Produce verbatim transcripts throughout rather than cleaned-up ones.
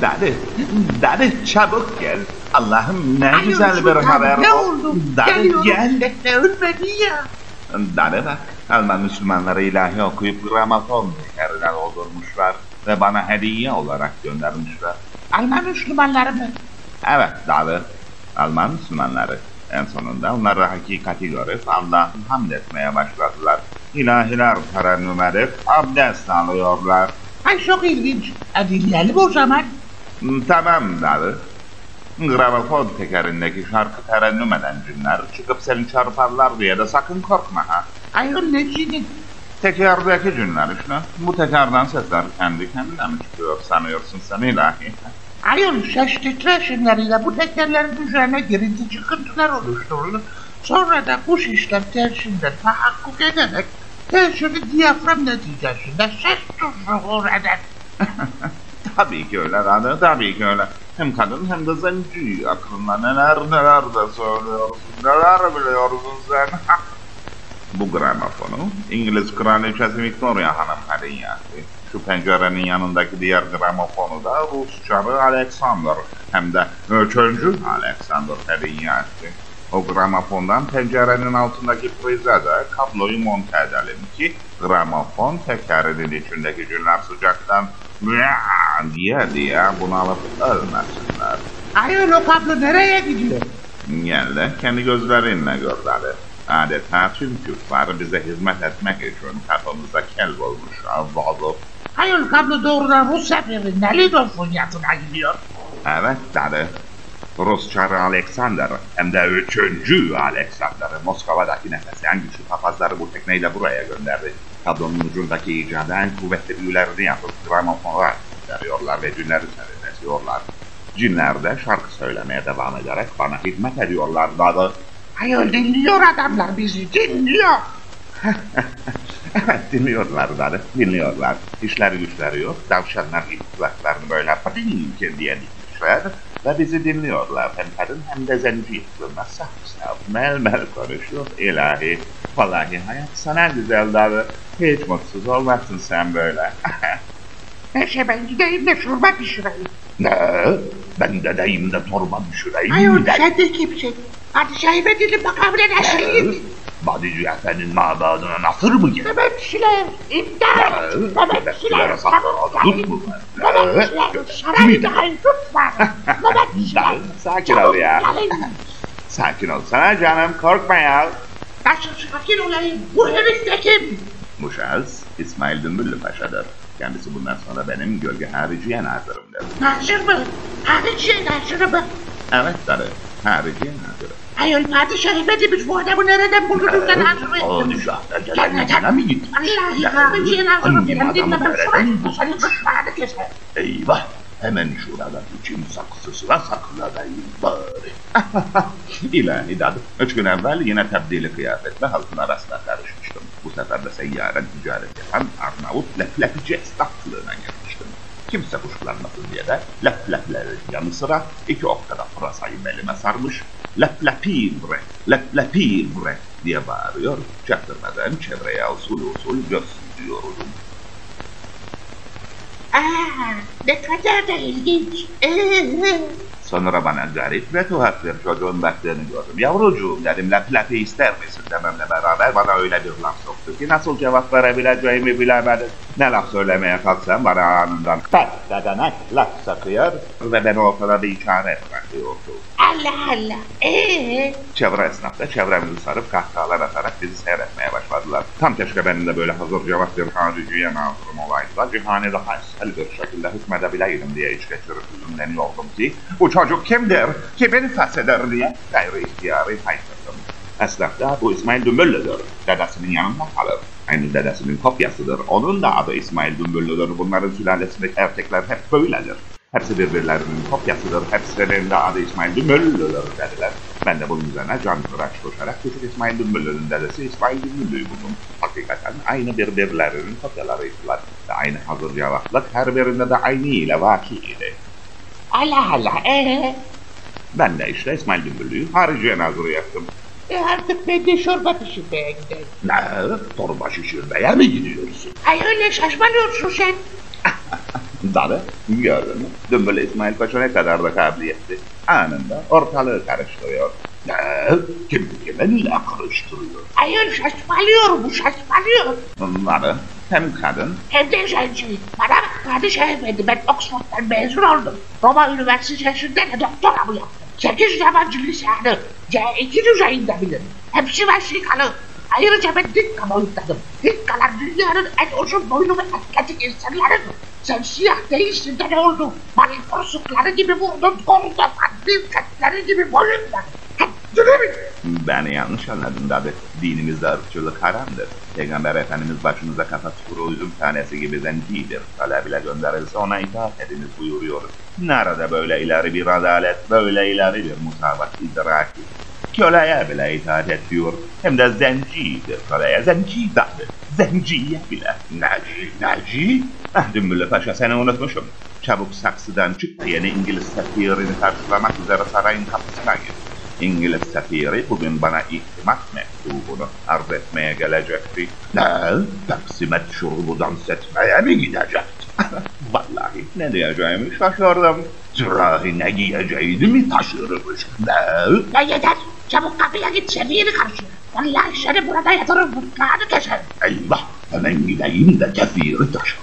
Dede, dede çabuk gel. Allah'ım ne ay güzel bir haber. Ne oldu? Dede gel. Dede ölmedi ya. Dede bak, Alman Müslümanları ilahi okuyup gramofon tekerler olurmuşlar ve bana hediye olarak göndermişler. Alman Müslümanları mı? Evet dede, Alman Müslümanları. En sonunda onlar hakikati görüp Allah'ın hamd etmeye başladılar. İlahiler terennüm edip abdest alıyorlar. Ay çok ilginç. Dinleyelim o zaman. Tamam dede. Gramofon tekerindeki şarkı terennüm eden cinler çıkıp seni çarparlar diye de sakın korkma ha. Hayır ne cinin? Tekerdeki cinler işte. Bu tekerden sesler kendi kendine mi çıkıyor sanıyorsun sen ilahi? Hayır ses titreşimleriyle bu tekerlerin üzerine girinti çıkıntılar oluşturulur. Sonra da kuş işler tersinden tahakkuk ederek tensiyonu diyafram neticesinde ses tuzluğur eder. Tabii ki öyle Rade, tabii ki öyle. Hem kadın hem de zenci aklına neler neler de söylüyorsun, neler biliyorsun sen. Bu gramofonu İngiliz Kraliçesi Victoria Hanım hediye etti. Şu pencerenin yanındaki diğer gramofonu da Rus çarı Alexander hem de üçüncü Alexander hediye etti. O gramofondan pencerenin altındaki prize de kabloyu monte edelim ki gramofon tekerinin içindeki cünler sıcaktan diye diye bunalıp ölmesinler. Ayol o kablo nereye gidiyor? Gel de kendi gözlerinle gördüler. Adeta tüm küffarı bize hizmet etmek için kafamıza kel olmuş avvalı. Ayol kablo doğrudan Rus seferin Nelidov funyatına gidiyor. Evet dedi. Rus çarı Alexander hem de üçüncü Alexander'ı Moskova'daki nefesleyen güçlü papazları bu tekneyle buraya gönderdi. Kablonun ucundaki icada en kuvvetli büyülerini yapıp gramofonlar veriyorlar ve cinleri serinletiyorlar. Cinler de şarkı söylemeye devam ederek bana hizmet ediyorlar dadı. Hayır dinliyor adamlar bizi, dinliyor. Evet dinliyorlar dadı, dinliyorlar. İşleri güçleri yok, tavşanlar gibi kulaklarını böyle pıdinke diye dikmişler. Ve bizi dinliyorlar hem kadın hem de zenci yıklığına saf saf mel mel konuşuyor ilahi. Vallahi hayat sana güzel dadı. Hiç mutsuz olmazsın sen böyle. Neyse ben gideyim de çorba pişireyim. Ne? Ben dedeyim de torba düşüreyim. Hayır sen de kimsin? Hadi şahip edilin bakalım ne nasıl Badici Efe'nin mabadına nasır mı girdin? Mehmetçiler, imdat! Mehmetçiler, tut mu? Mehmetçiler, sarayı dahi tutma! Mehmetçiler, sakin ol ya. Sakin ol sana canım, korkma ya. Nasıl sakin olayım, bu herif de kim? Bu şahıs İsmail Dümbüllü Paşa'dır. Kendisi bundan sonra benim gölge hariciye nazırımdır. Nazır mı? Hariciye nazırı mı? Evet sarı, hariciye nazırı. Hayır padişahım edilmiş bu adamı nereden buldunuz da nazır ettiniz? Cennetine mi gittin? Allah'ım hariciye nazırı filan dinlemem sorayım bu senin kışmanı keser. Eyvah! Hemen şurada için saksısına sakladayım bari. İlahi dadı. Üç gün evvel yine tebdili kıyafetle halkına rastla karışmıştım. Bu sefer de seyyaren ticaret yapan Arnavut leflefici esnaflığına girmiştim. Kimse kuşkulanmasın diye de lefleflerin yanı sıra iki oktada pırasayı belime sarmış. Leflepibre, leflepibre diye bağırıyor. Çaktırmadan çevreye usul usul göz sürüyordum. Aaa ne kadar da ilginç. Sonra bana garip ve tuhaf bir çocuğun baktığını gördüm. Yavrucuğum dedim laf lafı ister misin dememle beraber bana öyle bir laf soktu ki nasıl cevap verebileceğimi bilemedim. Ne laf söylemeye kalksam bana anından tak dadanak laf sakıyor ve beni ortada bir çare bırakıyordu. Allah Allah eee? Çevre esnaf da çevremizi sarıp kahkahalar atarak bizi seyretmeye başladılar. Tam keşke benim de böyle hazır cevap bir hariciye nazırım olaydı da cihane daha ishal bir şekilde hükmedebileydim diye iç geçirip üzümleniyordum ki bu çocuk kimdir, kimin fesheder diye gayri ihtiyari haykırdım. Esnaf da bu İsmail Dümbüllü'dür, dedesinin yanında kalır. Aynı dedesinin kopyasıdır, onun da adı İsmail Dümbüllü'dür, bunların sülalesindeki erkekler hep böyledir. Hepsi birbirlerinin kopyasıdır, hepsinin de adı İsmail Dümbüllü'dür dediler. Ben de bunun üzerine can kıraç koşarak küçük İsmail Dümbüllü'nün dedesi İsmail Dümbüllü'yü buldum. Hakikaten aynı birbirlerinin kopyalarıydılar ve aynı hazır cevaplık her birinde de aynı ile vakiydi. Allah Allah eee? Ben de işte İsmail Dümbüllü'yü hariciye nazırı yaptım. E artık ben de çorba pişirmeye gidelim. Ne? Çorba şişirmeye mi gidiyorsun? Ay öyle şaşmalıyorsun sen. dalı gördün mü? Dümbüllü İsmail Paşa ne kadar da kabiliyetli. Anında ortalığı karıştırıyor. Ne? Kim kiminle karıştırıyor? Hayır, şaşmalıyor bu, şaşmalıyor. Bunları hem kadın hem de zenci. Bana bak kardeş efendi, ben Oxford'dan mezun oldum. Roma Üniversitesi'nde de doktora mı yaptım? Sekiz yabancı lisanı C iki düzeyinde bilirim. Hepsi vesikalı. Ayrıca ben dik kamuoyundadım. Dikkalar dünyanın en uzun boylu ve atletik insanları. Sen siyah değilsin de ne oldu? Balin porsukları gibi vurdun, kolda patlayıp katları gibi boyunda. Beni yanlış anladın abi. Dinimizde ırkçılık haramdır. Peygamber Efendimiz başınıza kafa çukuru üzüm tanesi gibi zencidir. Kale bile gönderilse ona itaat ediniz buyuruyoruz. Nerede böyle ileri bir adalet, böyle ileri bir musavat idraki? Köleye bile itaat et diyor. Hem de zencidir köleye, zenci dadır. Zenciye bile. Naci, Naci? Ah Dümbüllü Paşa, seni unutmuşum. Çabuk saksıdan çık, yeni İngiliz sefirini karşılamak üzere sarayın kapısına gir. İngiliz sefiri bugün bana ihtimas mektubunu arz etmeye gelecekti. Ne? Taksimet şurubu dans etmeye mi gidecekti? Vallahi ne diyeceğimi şaşırdım. Sürahi ne giyeceğiydi mi taşırmış? Ne? Ya yeter! Çabuk kapıya git, sefiri karşıya. Vallahi seni burada yatırır, mutfağını keserim. Eyvah! Hemen gideyim de sefiri taşırır.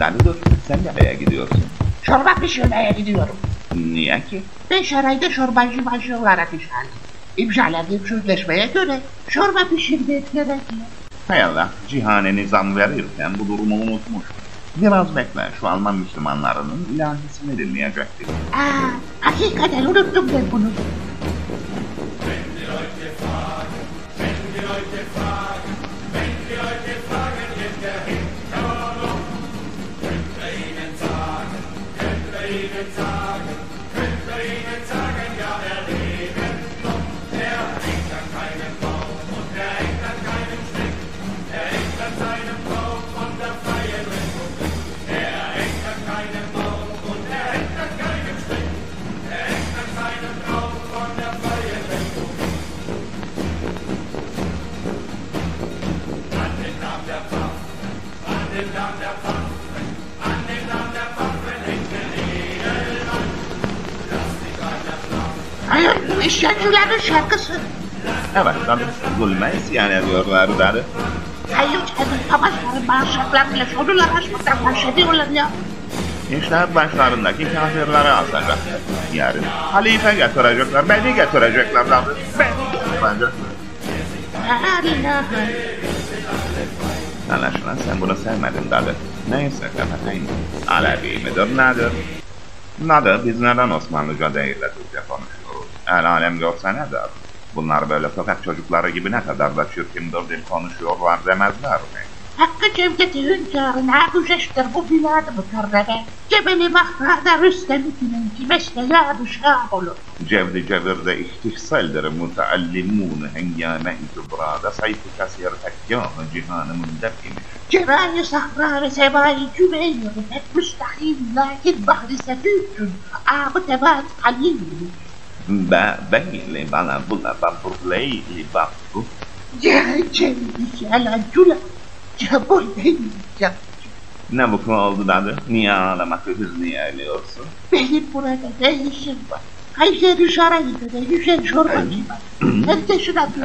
Dalıdır, sen nereye gidiyorsun? Çorba pişirmeye gidiyorum. Niye ki? Ben şarayda çorbacı bacı olarak işaretim. İmzaladığım sözleşmeye göre çorba pişirmek gerekiyor. Hay Allah, cihane nizam verirken bu durumu unutmuş. Biraz bekle, şu Alman Müslümanlarının ilahisini dinleyecektir. Aaa, hakikaten unuttum ben bunu. Hayır, bu işyancıların şarkısı. Evet, tabi zulme isyan ediyorlar darı. Hayır, tabi savaşların bağırsaklarıyla sorular açmaktan bahsediyorlar ya. İşte başlarındaki kafirleri asacaklar. Yarın halife getirecekler, beni getirecekler darı. Ben getirecekler. Allah'ım. Anlaşılan sen bunu sevmedin dadı. Neyse kapatayım. Alevi midir nadır? Nadır biz neden Osmanlıca değil de Türkçe konuşuyoruz? El alem görse ne der? Bunlar böyle sokak çocukları gibi ne kadar da çirkindir dil konuşuyorlar demezler mi? Hakkı cevdeti hünkârına güzeştir bu biladı mukarrebe. Cebeli vahrada rüstemikinin kimeşle yâd-ı şâh olur. Cevdi cevirde ihtihsaldir müteallimûn hengâme-i kübrâda sayf-ı kasir tekkâh-ı cihanı mündeb imiş. Cerâ-i sahra ve sevâ-i cümeyyir pek müstahîl lakin bahri sefûtün âb-ı tevâd halîl. Bâbeyli bana bula baburleyli babbu. Ya cevdi şâlancula. Cabul benim cabcım. Ne bu konu oldu dadı? Niye ağlamakta hüznü ağlıyorsun? Benim burada ne işim var? Kayseri Sarayı'da da yüzen çorbacı var. Hem de şuna bir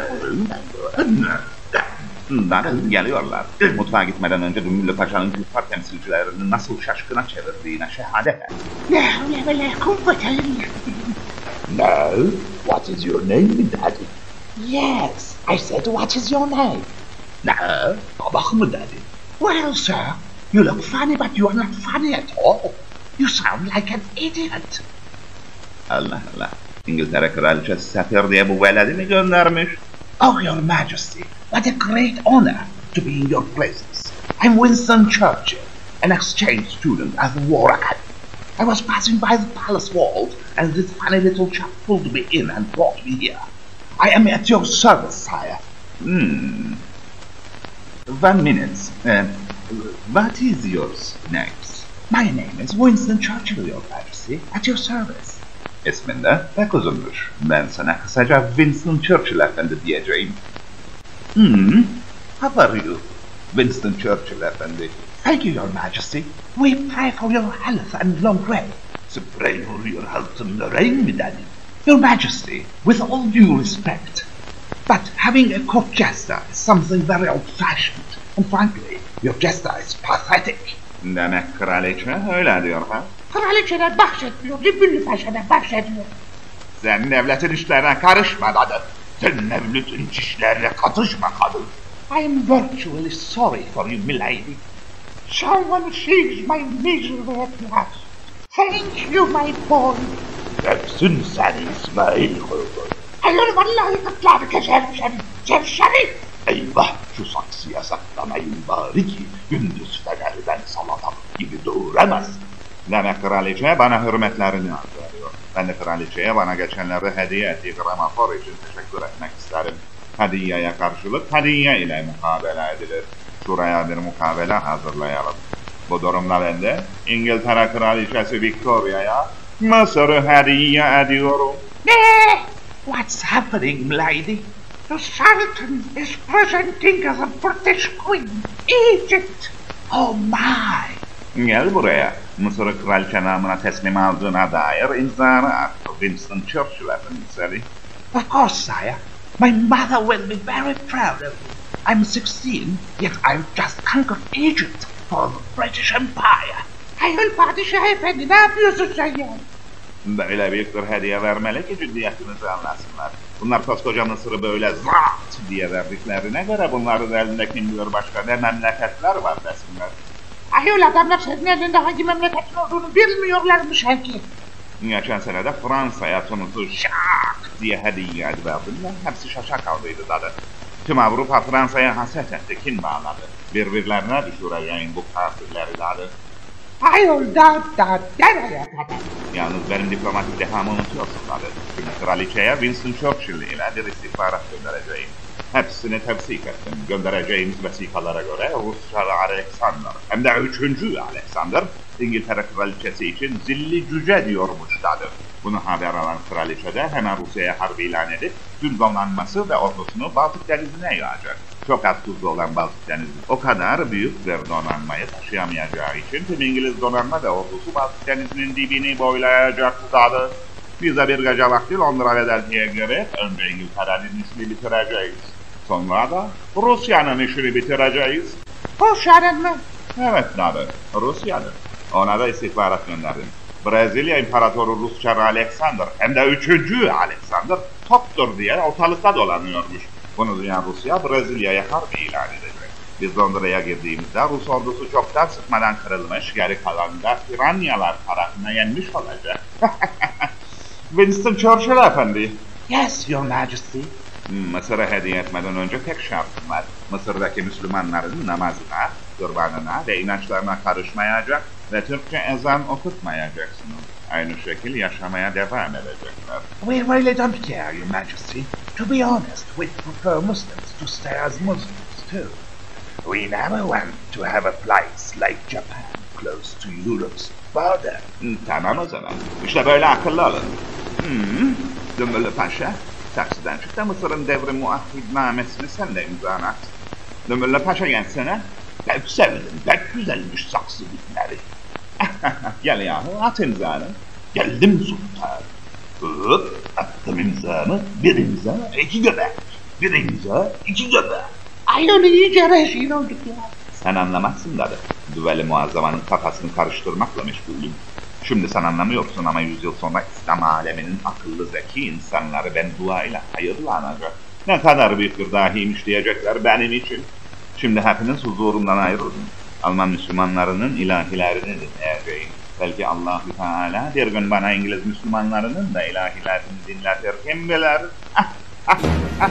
dadı geliyorlar. Mutfağa gitmeden önce Dümbüllü Paşa'nın küfar temsilcilerini nasıl şaşkına çevirdiğine şehadet et. Ne havle ve la kuvvete illa. No, what is your name dadı? Yes, I said what is your name? No, Babak mı dedi? Well sir, you look funny but you are not funny at all. You sound like an idiot. Allah Allah, İngiltere Kraliçesi sefir diye bu veledi mi göndermiş? Oh your majesty, what a great honor to be in your presence. I'm Winston Churchill, an exchange student at the War Academy. I was passing by the palace walls and this funny little chap pulled me in and brought me here. I am at your service, sire. Hmm. One minute. Uh, what is yours next? My name is Winston Churchill, your majesty, at your service. İsmin de pek uzunmuş. Ben sana kısaca Winston Churchill efendi diyeceğim. Hmm, how are you? Winston Churchill Efendi. Thank you, Your Majesty. We pray for your health and long reign. Pray for your health and long reign, Milady. Your Majesty, with all due respect. But having a court jester is something very old-fashioned. And frankly, your jester is pathetic. Demek kraliçe öyle diyor ha? Kraliçeler bahşediliyor, Dümbüllü Paşa'da bahşediliyor. Sen devletin işlerine karışma kadın. Sen devletin işlerine katışma kadın. I am virtually sorry for you, milady. Someone sees my miserable at last. Thank you, my boy. Öpsün sen İsmail kurban. Hayır vallahi kıtlarını keserim seni, cevşeri. Eyvah, şu saksıya saklamayın bari ki gündüz fenerden salatalık gibi doğuramaz. Demek kraliçe bana hürmetlerini arttırıyor. Ben de kraliçeye bana geçenlerde hediye ettiği gramofor için teşekkür etmek isterim. Hediyeye karşılık hediye ile mukabele edilir. Şuraya bir mukabele hazırlayalım. Bu durumda ben de İngiltere Kraliçesi Victoria'ya Mısır'ı hediye ediyorum. Ne? What's happening, lady? The Sultan is presenting the British Queen, Egypt. Oh my! Gel buraya. Mısır'ı kraliçe namına teslim aldığına dair imzanı attı Winston Churchill efendisi. Of course, sire. My mother will be very proud of me. I'm sixteen, yet I've just conquered Egypt for the British Empire. Hayır padişah efendi, ne yapıyorsun sen ya? Böyle büyük bir hediye vermeli ki ciddiyetimizi anlasınlar. Bunlar koskoca Mısır'ı böyle zat diye verdiklerine göre bunların elinde kim bilir başka ne memleketler var desinler. Ayol adamlar senin elinde hangi memleketin olduğunu bilmiyorlarmış herkes. Geçen senede Fransa'ya Tunus'u şak diye hediye verdim de hepsi şaşa kaldıydı dadı. Tüm Avrupa Fransa'ya haset etti, kim bağladı. Birbirlerine düşüreceğin bu kafirleri dadı. Ayol da da nereye kadar? Yalnız benim diplomatik dehamı unutuyorsun dadı. Şimdi kraliçeye Winston Churchill ile bir istihbarat göndereceğim. Hepsini tefsik ettim. Göndereceğimiz vesikalara göre Rusyalı Alexander, hem de üçüncü Alexander, İngiltere Kraliçesi için zilli cüce diyormuşlardı. Bunu haber alan kraliçe de hemen Rusya'ya harbi ilan edip tüm donanması ve ordusunu Baltık Denizi'ne yağacak. Çok az tuzlu olan Baltık Denizi o kadar büyük bir donanmayı taşıyamayacağı için tüm İngiliz donanma ve ordusu Baltık Denizi'nin dibini boylayacaktı. Biz de bir gece vakti Londra ve Delhi'ye göre önce İngiltere'nin işini bitireceğiz. Sonra da Rusya'nın işini bitireceğiz. Rusya'nın mı? Evet abi, Rusya'nın. Ona da istihbarat gönderdim. Brezilya İmparatoru Rusçarı Alexander, hem de üçüncü Alexander, toptur diye ortalıkta dolanıyormuş. Bunu duyan Rusya, Brezilya'ya harbi ilan edecek. Biz Londra'ya girdiğimizde Rus ordusu çoktan sıkmadan kırılmış, geri kalan da Piranyalar tarafına yenmiş olacak. Winston Churchill efendi. Yes, Your Majesty. Mısır'a hediye etmeden önce tek şartım var. Mısır'daki Müslümanların namazına, kurbanına ve inançlarına karışmayacak ve Türkçe ezan okutmayacaksınız. Aynı şekil yaşamaya devam edecekler. We really don't care, Your Majesty. To be honest, we prefer Muslims to stay as Muslims too. We never want to have a place like Japan close to Europe's border. Tamam o zaman. İşte böyle akıllı olun. Hmm, Dümbüllü Paşa, saksıdan çık da Mısır'ın devrim muahhidnamesini sen de imzana at. Dümbüllü Paşa gelsene. Pek sevdim, pek güzelmiş saksı bitleri. Gel yahu, at imzanı. Geldim sultan. Hop, attım imzanı. Bir imza, iki göbek. Bir imza, iki göbek. Ayol iyice reşin olduk ya. Sen anlamazsın dadı. Düveli muazzamanın kafasını karıştırmakla meşguldüm. Şimdi sen anlamıyorsun ama yüzyıl sonra İslam aleminin akıllı zeki insanları ben duayla hayırla anacak. Ne kadar büyük bir dahiymiş diyecekler benim için. Şimdi hepiniz huzurumdan ayrılın. Alman Müslümanlarının ilahilerini dinleyeceğim. Belki Allah-u Teala bir gün bana İngiliz Müslümanlarının da ilahilerini dinletir. Kim bilir? Ah, ah, ah.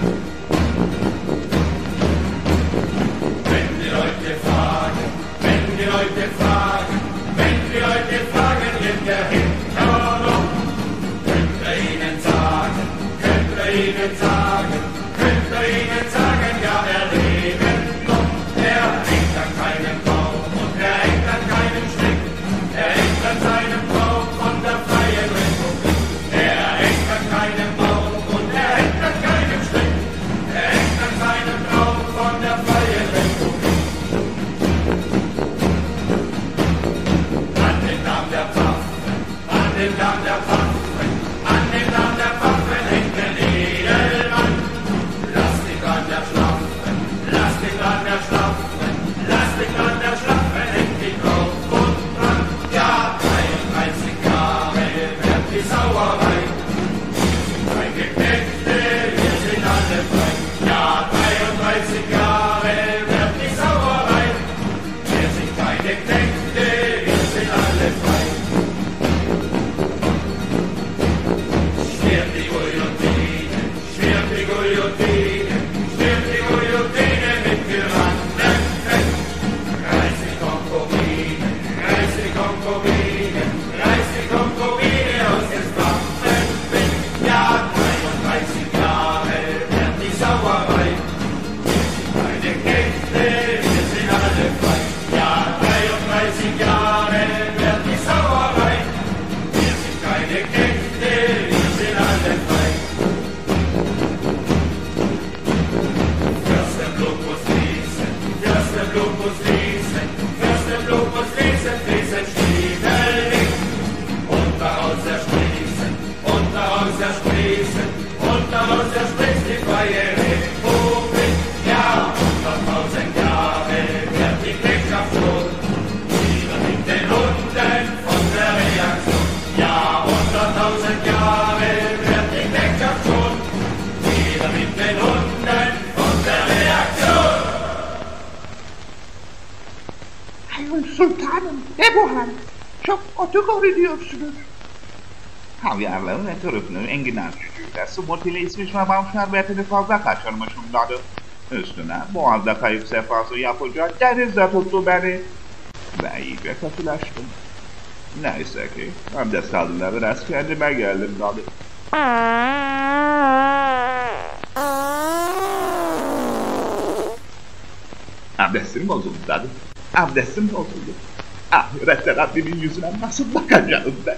Havyarların etrafını enginar çiçeğiyle smortile içmiş ve bamşar betini fazla kaçırmışımladı. Üstüne boğazda kayıp sefası yapacak denizde tuttu beni ve iyice katılaştım. Neyse ki abdest aldılar, biraz kendime geldim dadı. Abdestim bozuldu dadı. Abdestim bozuldu. Ah, Reddel Rabbimin yüzüne nasıl bakacağım ben?